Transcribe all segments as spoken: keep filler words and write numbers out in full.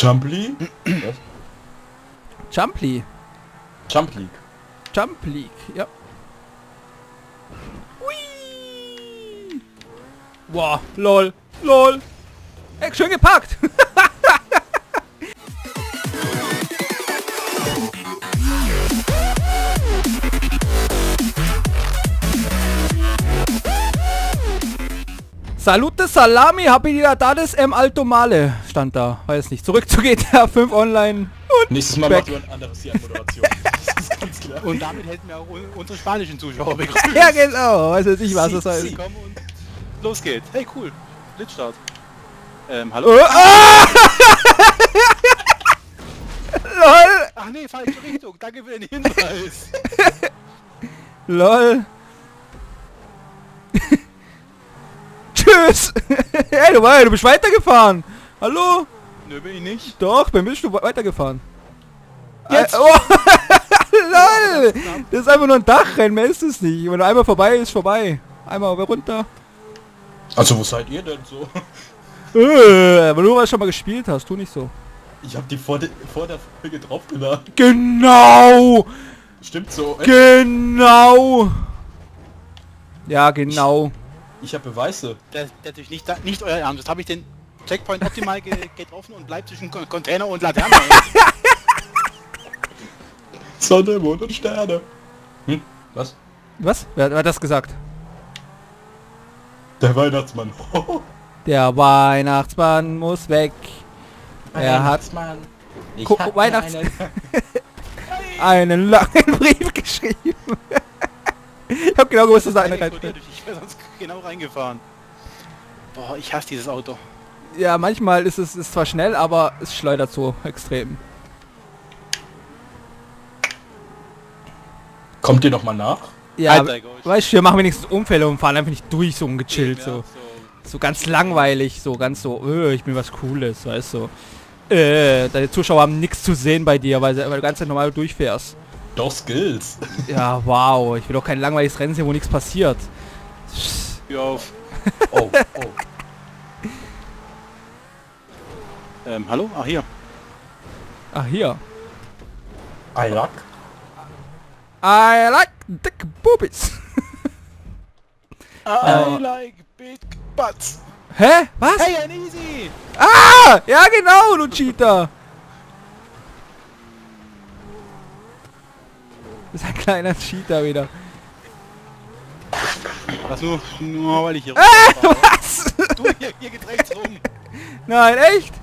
Chumpli? Was? Chumpli. Jump League. Jump League, ja. Hui! Wow, lol, lol. Ey, schön gepackt. Salute Salami, habilidades em alto male, stand da, weiß nicht. Zurück zu G T A fünf Online. Und nächstes Mal machst du ein anderes hier an Moderation. Das ist ganz klar. Und damit hätten wir auch unsere spanischen Zuschauer begrüßt. Ja genau, weiß jetzt nicht was das heißt. Los geht's. Hey cool, Blitzstart. Ähm, hallo? Oh, ah! LOL! Ach nee, falsche Richtung, danke für den Hinweis. LOL. Tschüss! Hey, du, du bist weitergefahren! Hallo? Nö, bin ich nicht. Doch, bei mir bist du weitergefahren. Jetzt! Oh. LOL! Das ist einfach nur ein Dachrennen, mehr ist es nicht. Wenn du einmal vorbei ist, vorbei. Einmal runter. Also wo seid ihr denn so? Äh, aber nur weil du schon mal gespielt hast, tu nicht so. Ich hab die vor, de vor der Folge draufgeladen. Genau! Stimmt so, echt? Genau! Ja, genau. Ich, ich hab Beweise. Das ist natürlich nicht, nicht euer Ernst. Habe ich den Checkpoint optimal ge getroffen und bleibt zwischen Con Container und Laterne. Sonne, Mond und Sterne. Hm? Was? Was? Wer hat das gesagt? Der Weihnachtsmann. Der Weihnachtsmann muss weg. Er hat ich hat Weihnachts einen, einen langen Brief geschrieben. Ich hab genau gewusst, dass da einer reinfällt. Ich wäre sonst genau reingefahren. Boah, ich hasse dieses Auto. Ja, manchmal ist es ist zwar schnell, aber es schleudert so extrem. Kommt ihr noch mal nach? Ja, Alter, weißt du, wir machen wenigstens Unfälle und fahren einfach nicht durch, so ungechillt so. So ganz langweilig, so ganz so, öh, ich bin was Cooles, weißt du. So. Äh, deine Zuschauer haben nichts zu sehen bei dir, weil, weil du ganz normal durchfährst. Doch, Skills. Ja, wow, ich will doch kein langweiliges Rennen sehen, wo nichts passiert. Hör auf. Oh, oh. ähm, hallo? Ach, hier. Ach, hier. I like. I like dick boobies. I like big butts. Hä? Was? Hey, and easy. Ah! Ja genau, du Cheater. Das ist ein kleiner Cheater wieder. Was nur, nur weil ich hier äh, rumfahre. Was? Du, hier, hier geht rechts rum. Nein, echt?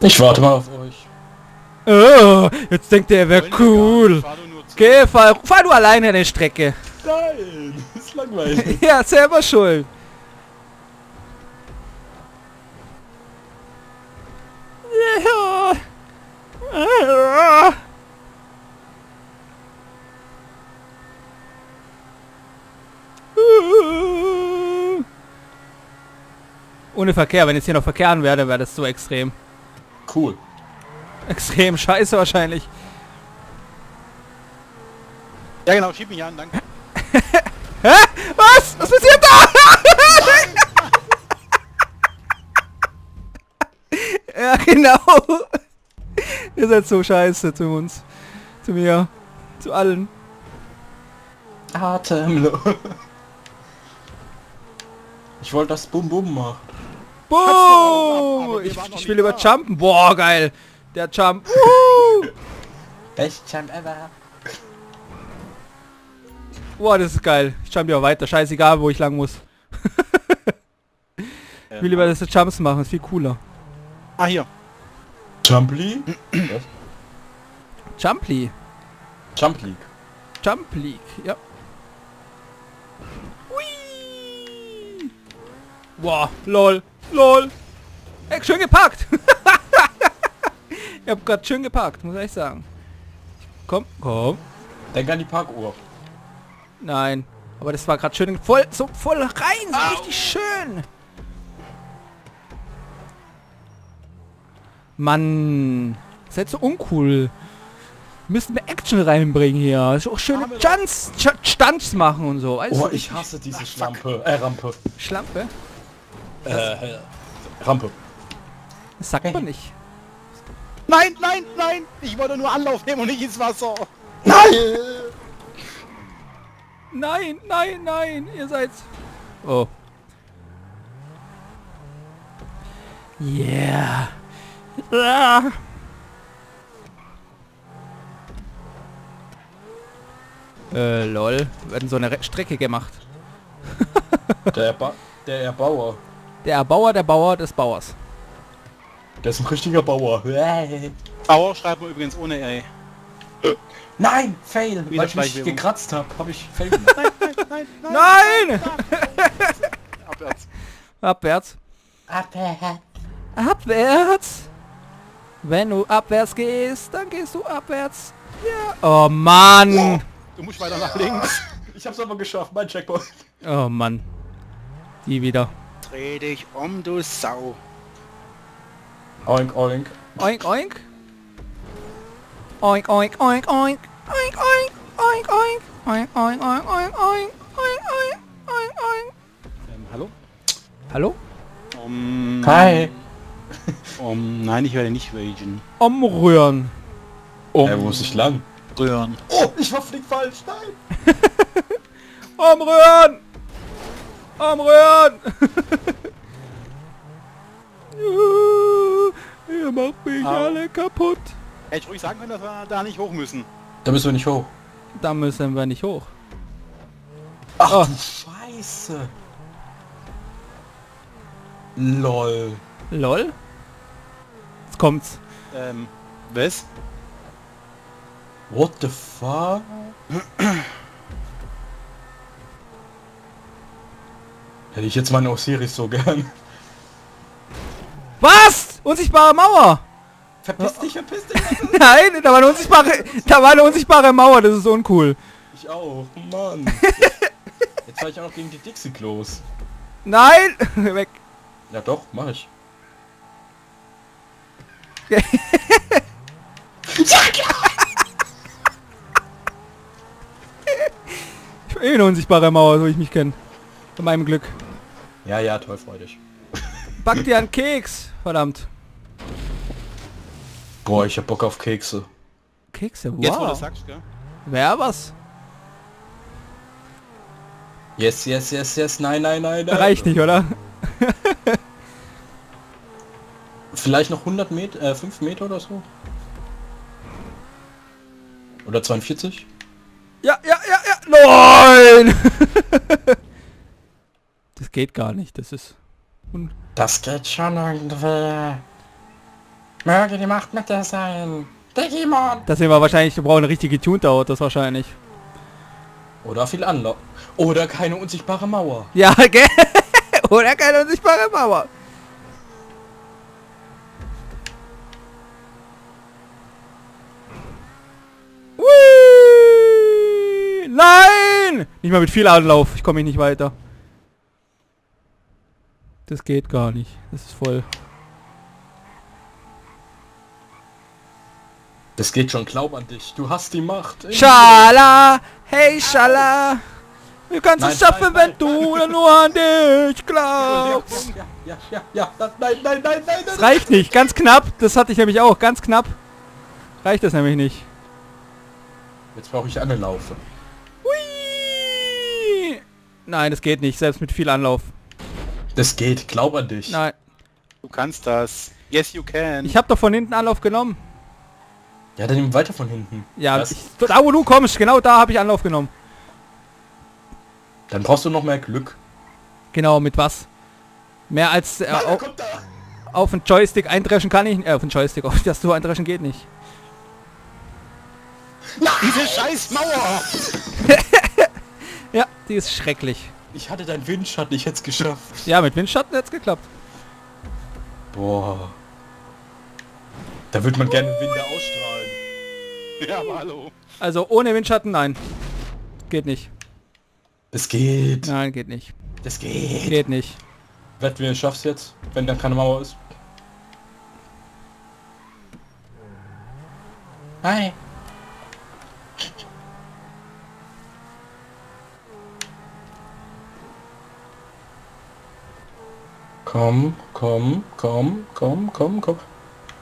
Ich warte mal auf euch. Oh, jetzt denkt ihr, er wäre cool. Geh, fahr, fahr du alleine eine Strecke. Nein, das ist langweilig. Ja, selber schuld. Ohne Verkehr, wenn jetzt hier noch Verkehr an wäre, wäre das so extrem. Cool. Extrem scheiße wahrscheinlich. Ja genau, schieb mich an, danke. Hä? Was? Was passiert da? Ja genau. Ihr seid so scheiße zu uns. Zu mir. Zu allen. Atemlos. Ich wollte das Bum Bum machen. Boom! Ich, ich will über jumpen. Boah, geil. Der Jump. Uhu. Best Jump ever. Boah, das ist geil. Ich jump ja weiter. Scheißegal, wo ich lang muss. Ich will lieber, dass wir Jumps machen. Ist viel cooler. Ah, hier. Jumpli? Was? Jumpli. Jump League. Jump League, ja. Hui! Boah, lol, lol. Ey, schön gepackt. Ich hab grad schön gepackt, muss ich sagen. Komm, komm. Denk an die Parkuhr. Nein, aber das war gerade schön voll, so voll rein, so au. Richtig schön. Mann, seid so uncool. Müssen wir Action reinbringen hier. So schöne Stunts, Stunts machen und so. Also, oh, ich hasse diese ach, Schlampe. Äh, Rampe. Schlampe? Äh, Rampe. Das sagt man nicht. Nein, nein, nein! Ich wollte nur Anlauf nehmen und nicht ins Wasser! Nein! Nein, nein, nein! Ihr seid's... Oh. Yeah! Ah. Äh, lol. Wir hatten so eine Re Strecke gemacht. der, Erba der Erbauer. Der Erbauer, der Bauer des Bauers. Der ist ein richtiger Bauer. Bauer schreibt man übrigens ohne R. Nein, fail! Wieder weil ich mich gekratzt habe, habe ich fail gemacht. Nein, nein, nein, nein! Nein! Abwärts. Abwärts. Abwärts. Abwärts. Wenn du abwärts gehst, dann gehst du abwärts. Ja. Oh Mann! Oh, du musst weiter nach links. Ich hab's aber geschafft, mein Checkpoint. Oh Mann. Die wieder. Dreh dich um, du Sau. Oink, oink. Oink, oink. Oink, oink, oink, oink. Oink, oink, oink, oink. Oink, oink, oink, oink, oink. Oink, oink, oink, oink. Ähm, hallo? Hallo? Um, Hi. Um, nein, ich werde nicht ragen. Umrühren. Um. Hey, wo muss ich lang? Rühren. Oh, ich verflieg falsch. Nein. Umrühren. Umrühren. Ihr macht mich ah. alle kaputt. Hätte ich ruhig sagen können, dass wir da nicht hoch müssen. Da müssen wir nicht hoch. Da müssen wir nicht hoch. Ach oh. du Scheiße. Lol. Lol? Jetzt kommt's. Ähm, was? What the fuck? Hätte ich jetzt meine Osiris so gern. Was? Unsichtbare Mauer! Verpiss dich, verpiss dich! Nein, da war eine unsichtbare, da war eine unsichtbare Mauer, das ist uncool. Ich auch, Mann. Jetzt war ich auch noch gegen die Dixie-Klos. Nein! Weg. Ja doch, mach ich. Ich bin eh eine unsichtbare Mauer, so ich mich kenne. Von meinem Glück. Ja, ja, toll, freu dich. Back dir einen Keks, verdammt. Boah, ich hab Bock auf Kekse. Kekse, wow. Jetzt, wo du sagst, gell? Wär was? Yes, yes, yes, yes, nein, nein, nein, nein. Reicht nicht, oder? Vielleicht noch hundert Meter, äh, fünf Meter oder so? Oder zweiundvierzig? Ja, ja, ja, ja, nein! Das geht gar nicht, das ist... Un das geht schon irgendwie. Möge die Macht mit dir sein. Digimon! Das sehen wir wahrscheinlich, wir brauchen eine richtige Tune-Out, das wahrscheinlich. Oder viel Anlauf. Oder keine unsichtbare Mauer. Ja, gell? Oder keine unsichtbare Mauer. Whee! Nein! Nicht mal mit viel Anlauf, ich komme hier nicht weiter. Das geht gar nicht, das ist voll. Das geht schon, glaub an dich, du hast die Macht. Schala, hey Schala. Du kannst nein, es schaffen, nein, wenn nein, du nein. nur an dich glaubst. Ja, ja, ja, ja, ja, nein, nein, nein, nein. Das reicht nicht, ganz knapp, das hatte ich nämlich auch, ganz knapp. Reicht das nämlich nicht. Jetzt brauche ich Anlaufe. Hui! Nein, das geht nicht, selbst mit viel Anlauf. Das geht, glaub an dich. Nein. Du kannst das. Yes, you can. Ich hab doch von hinten Anlauf genommen. Ja, dann nimm weiter von hinten. Ja, ich, da wo du kommst, genau da habe ich Anlauf genommen. Dann brauchst du noch mehr Glück. Genau, mit was? Mehr als... Äh, Nein, auf, auf den Joystick eindreschen kann ich... Äh, auf den Joystick, auf das du eindreschen geht nicht. Nein, diese scheiß Mauer! Ja, die ist schrecklich. Ich hatte deinen Windschatten, ich hätte es geschafft. Ja, mit Windschatten hätte es geklappt. Boah. Da würde man gerne Winde ausstrahlen. Ja, aber hallo. Also ohne Windschatten, nein. Geht nicht. Das geht. Nein, geht nicht. Das geht. Geht nicht. Wett, wir schaffen's jetzt, wenn da keine Mauer ist. Hi. Komm, komm, komm, komm, komm, komm.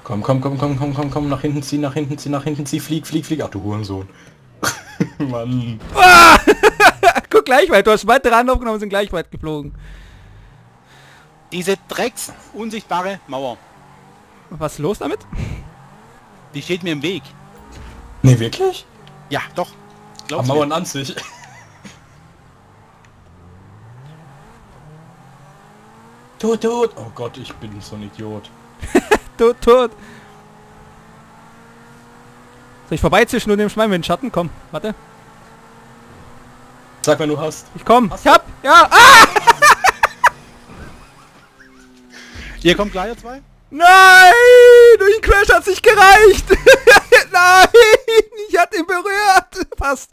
Komm, komm, komm, komm, komm, komm, komm, nach hinten ziehen, nach hinten ziehen, nach hinten ziehen, flieg, flieg, flieg. Ach du Hurensohn. Mann. Ah! Guck, gleich weit, du hast weitere Hand aufgenommen, sind gleich weit geflogen. Diese drecks unsichtbare Mauer. Was ist los damit? Die steht mir im Weg. Nee, wirklich? Ja, doch. Glaubst Mauern an sich. Tot, tot. Oh Gott, ich bin so ein Idiot. Tot, tot. Soll ich vorbeizischen und dem Schwein mit den Schatten? Komm, warte. Sag, wenn du hast. Ich komm. Hast ich hab. Du? Ja. Ah! Ihr kommt gleich, ihr zwei? Nein! Durch den Crash hat's nicht gereicht! Nein! Ich hatte ihn berührt! Fast!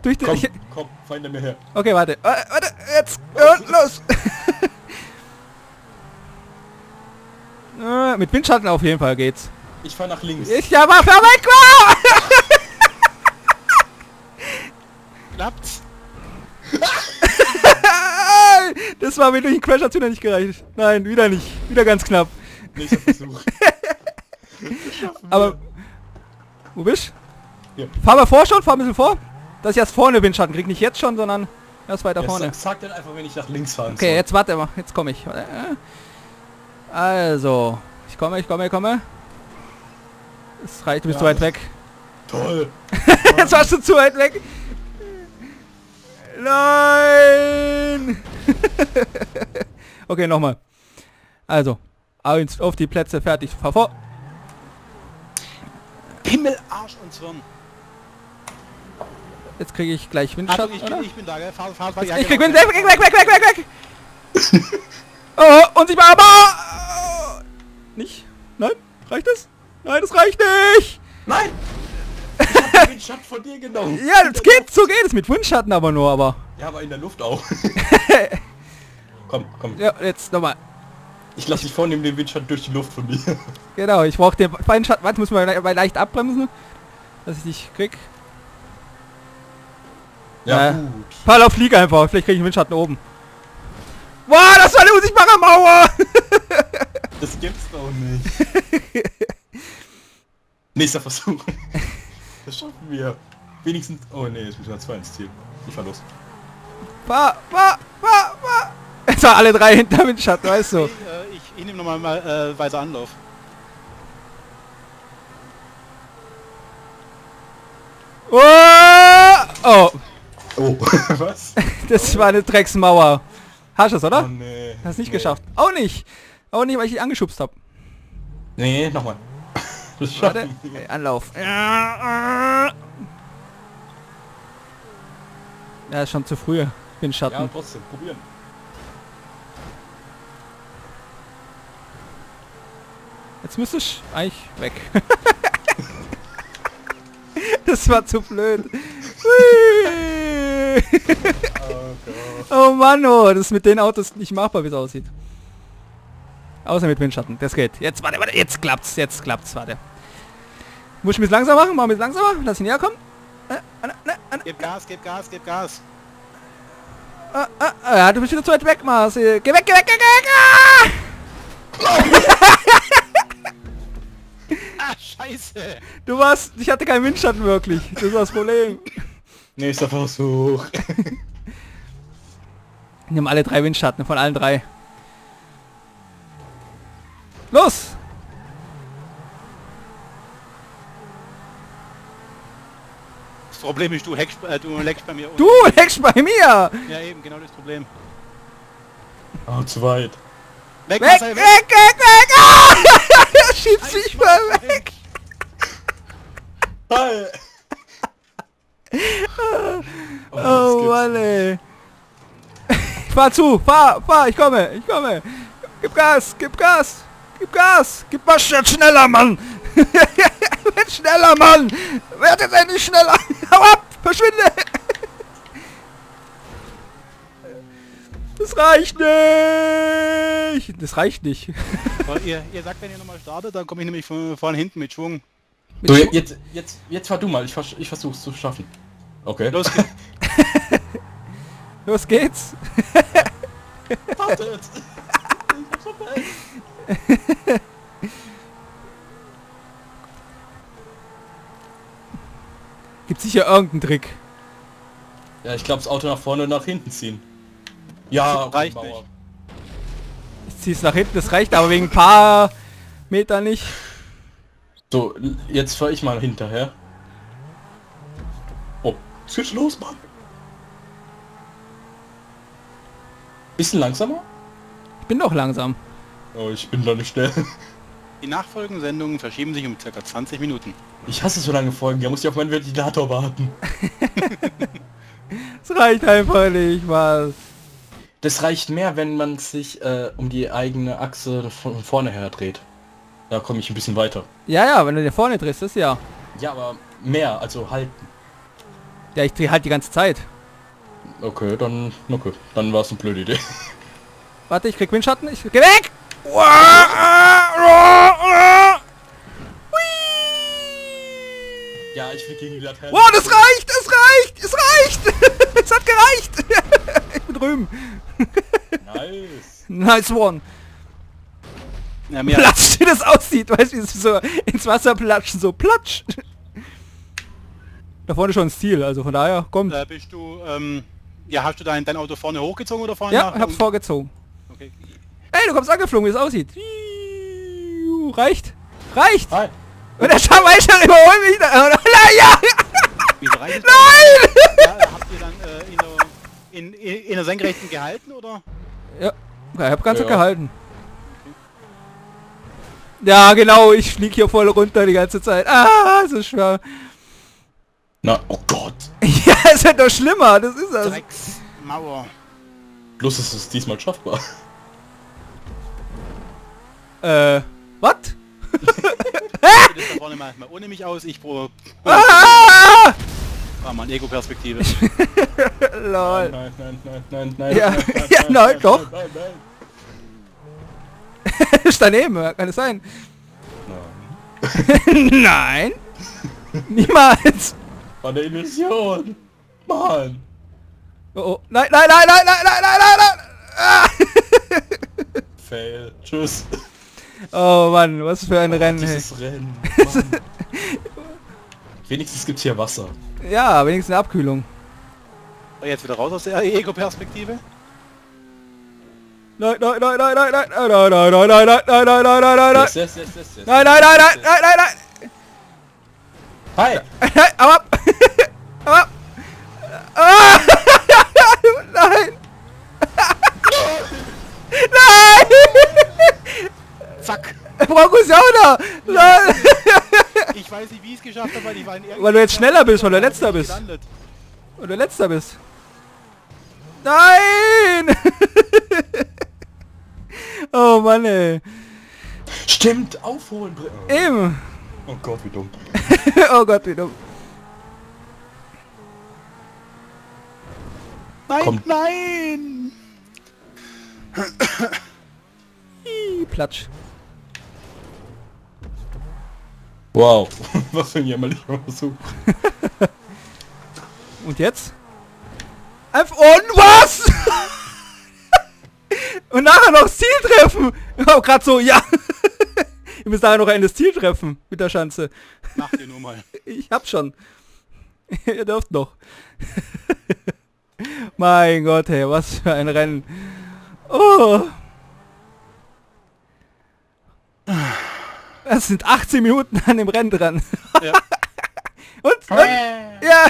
Durch den... Komm, ich... komm, feinde mir her. Okay, warte. Warte, jetzt! Und los! äh, mit Windschatten auf jeden Fall geht's. Ich fahr nach links. Ich ja, mach fahr weg! Klappt's? Das war mir durch den Crash hat's wieder nicht gereicht. Nein, wieder nicht. Wieder ganz knapp. Nächster Versuch. Aber... Wo bist du? Ja. Fahr mal vor schon, fahr ein bisschen vor. Dass ich erst vorne Windschatten krieg. Nicht jetzt schon, sondern erst weiter ja, vorne. Sag, sag dann einfach, wenn ich nach links fahren Okay, soll. Jetzt warte mal. Jetzt komme ich. Also. Ich komme, ich komme, ich komme. Es reicht, du bist ja, zu weit weg. Toll. Jetzt warst du zu weit weg. Nein. Okay, nochmal. Also. eins auf die Plätze, fertig, fahr vor. Himmel, Arsch und Zwirn. Jetzt kriege ich gleich Windschatten, Achtung, ich, oder? Bin, ich bin da, gell? Fahr, fahr, fahr, ja, ich krieg Wind, weg, weg, weg, weg, weg, weg! Oh, unsichtbar, aber... Nicht? Nein? Reicht das? Nein, das reicht nicht! Nein! Ich hab den Windschatten von dir genommen. Ja, das geht, so geht es mit Windschatten aber nur, aber... Ja, aber in der Luft auch. Komm, komm. Ja, jetzt nochmal. Ich lasse dich vornehmen den Windschatten durch die Luft von mir. Genau, ich brauche den Windschatten. Warte, muss man bei leicht abbremsen, dass ich dich krieg. Ja, ja. Gut. Pallauf, flieg einfach. Vielleicht krieg ich einen Windschatten oben. Wow, das war eine unsichtbare Mauer! Das gibt's doch nicht. Nächster Versuch. Das schaffen wir. Wenigstens... Oh nee, jetzt müssen wir zwei ins Ziel. Ich fahr los. Fahr, fahr, fahr, fahr. Jetzt waren alle drei hinter Windschatten, weißt du. Ich, ich, ich nehme nochmal mal, äh, weiter Anlauf. Oh! Oh! Oh. Was? Das oh. war eine Drecksmauer. Hast du es, oder? Oh, nee. Hast nicht nee. geschafft. Auch nicht! Auch nicht, weil ich dich angeschubst habe. Nee, nochmal. Warte. Hey, Anlauf. Ja, ist schon zu früh. Windschatten. Ja, trotzdem. Probieren. Jetzt müsste ich eigentlich weg. Das war zu blöd. Oh Mann, oh, das ist mit den Autos nicht machbar, wie es aussieht. Außer mit Windschatten, das geht. Jetzt, warte, warte, jetzt klappt's, jetzt klappt's, warte. Muss ich mich langsam machen? Machen wir es langsamer? Lass ihn näher kommen. Gib Gas, gib Gas, gib Gas. Ah, ah, ah, du bist wieder zu weit weg, Mars. Geh weg, geh weg, geh weg, geh weg. Ah, scheiße! Du warst... Ich hatte keinen Windschatten wirklich. Das war das Problem. Nächster Versuch. Wir haben alle drei Windschatten, von allen drei. Los! Das Problem ist, du hackst, äh, du leckst bei mir. Du leckst bei mir! Ja eben, genau das Problem. Oh, zu weit. Weg, weg, weg, weg, weg! weg. Ah! Er schiebt sich mal weg! Hi! Oh, oh Mann, ey! Fahr zu! Fahr! Fahr! Ich komme! Ich komme! Gib Gas! Gib Gas! Gib Gas! Gib mal schneller, Mann! Werd schneller, Mann! Werd jetzt endlich schneller! Hau ab! Verschwinde! Das reicht nicht! Das reicht nicht. ihr, ihr sagt, wenn ihr nochmal startet, dann komme ich nämlich von vorne hinten mit Schwung. Mit so, Schwung. Jetzt, jetzt, jetzt fahr du mal, ich, vers ich versuch's zu schaffen. Okay. Los geht's. Los geht's. Wartet! Ich hab's verpasst. Gibt sicher irgendeinen Trick. Ja, ich glaube das Auto nach vorne und nach hinten ziehen. Ja, das reicht nicht. Ich zieh's nach hinten, das reicht aber wegen ein paar Meter nicht. So, jetzt fahr ich mal hinterher. Oh, was ist los, Mann? Bisschen langsamer? Ich bin doch langsam. Oh, ich bin doch nicht schnell. Die nachfolgenden Sendungen verschieben sich um ca. zwanzig Minuten. Ich hasse so lange Folgen, da muss ich auf meinen Ventilator warten. Das reicht einfach nicht, was. Das reicht mehr, wenn man sich äh, um die eigene Achse von vorne her dreht. Da komme ich ein bisschen weiter. Ja, ja, wenn du dir vorne drehst, das ja. Ja, aber mehr, also halten. Ja, ich drehe halt die ganze Zeit. Okay, dann, okay, dann war es eine blöde Idee. Warte, ich krieg Windschatten, ich geh weg! Ja, ich will gegen die Laterne. Wow, das reicht, es reicht, es reicht! Es hat gereicht! Ich bin drüben. Nice. Nice one. Ja, mir platsch, wie das aussieht, weißt du, wie es so ins Wasser platschen, so platsch. Da vorne schon ein Ziel, also von daher, komm. Da bist du, ähm, ja, hast du dein, dein Auto vorne hochgezogen oder vorne? Ja, nach? Ich hab's vorgezogen. Okay. Ey, du kommst angeflogen, wie es aussieht. Reicht. Reicht. Hi. Und der Schauweicher überholt mich da. Oder? Ja! Nein! Ja, habt ihr dann äh, in, der, in, in, in der Senkrechten gehalten, oder? Ja, ich hab ganz ja. so gehalten. Okay. Ja, genau, ich flieg hier voll runter die ganze Zeit. Ah, so schwer. Na, oh Gott. Ja, es wird doch schlimmer, das ist das. Drecksmauer. Bloß ist es diesmal schaffbar. Äh, was? Das da vorne mal ohne mich aus, ich probe. Ah, Mann, Ego-Perspektive. Lol. Nein, nein, nein, nein, nein, ja, nein, nein, ja, nein, nein, doch. Nein, nein, nein. Ist daneben, kann es sein? Nein. Nein. Niemals. War eine Illusion. Mann. Oh, oh. Nein, nein, nein, nein, nein, nein, nein, nein, nein. Fail. Tschüss. Oh Mann, was für ein oh, Rennen. Dieses Rennen, Mann. Wenigstens gibt's hier Wasser. Ja, wenigstens eine Abkühlung. Jetzt wieder raus aus der Ego-Perspektive. Nein, nein, nein, nein, nein, nein, nein, nein, nein, nein, nein, nein, nein, nein, nein, nein, yes, yes, yes, yes, yes. nein, nein, nein, nein, nein, nein, nein. Hi. Aber, aber, ah, nein. Zack! Brokus ja auch da! Ich weiß nicht, wie ich es geschafft habe, weil ich war in Weil du jetzt schneller bist, weil du letzter bist. Weil du letzter bist. Nein! Oh Mann, ey. Stimmt, aufholen. Eben. Oh Gott, wie dumm. Oh Gott, wie dumm. Nein, Komm. nein! Platsch. Wow, was für ein jämmerlicher Versuch. Und jetzt? Einfach und was? Und nachher noch das Ziel treffen! Oh, gerade so, ja! Ihr müsst nachher noch ein das Ziel treffen mit der Schanze. Mach dir nur mal. Ich hab schon. Ihr dürft noch. Mein Gott, hey, was für ein Rennen. Oh. Das sind achtzehn Minuten an dem Rennen dran. Ja. Und? und hey. Ja!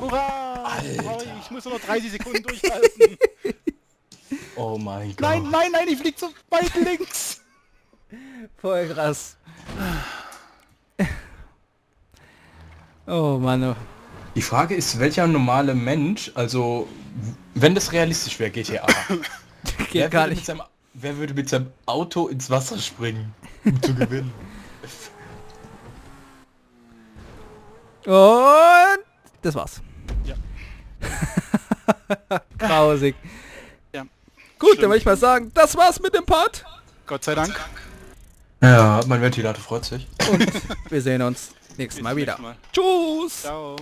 Hurra! Alter. Ich muss nur noch dreißig Sekunden durchhalten. Oh mein Gott. Nein, nein, nein, ich flieg zu weit links. Voll krass. Oh Mann. Die Frage ist, welcher normale Mensch, also wenn das realistisch wäre, G T A. Geht wer gar nicht. Wer würde mit seinem Auto ins Wasser springen, um zu gewinnen? Und das war's. Ja. Grausig. Ja. Gut, Stimmt. dann würde ich mal sagen, das war's mit dem Part. Gott sei Dank. Ja, mein Ventilator freut sich. Und wir sehen uns nächstes Mal wieder. Mal. Tschüss. Ciao.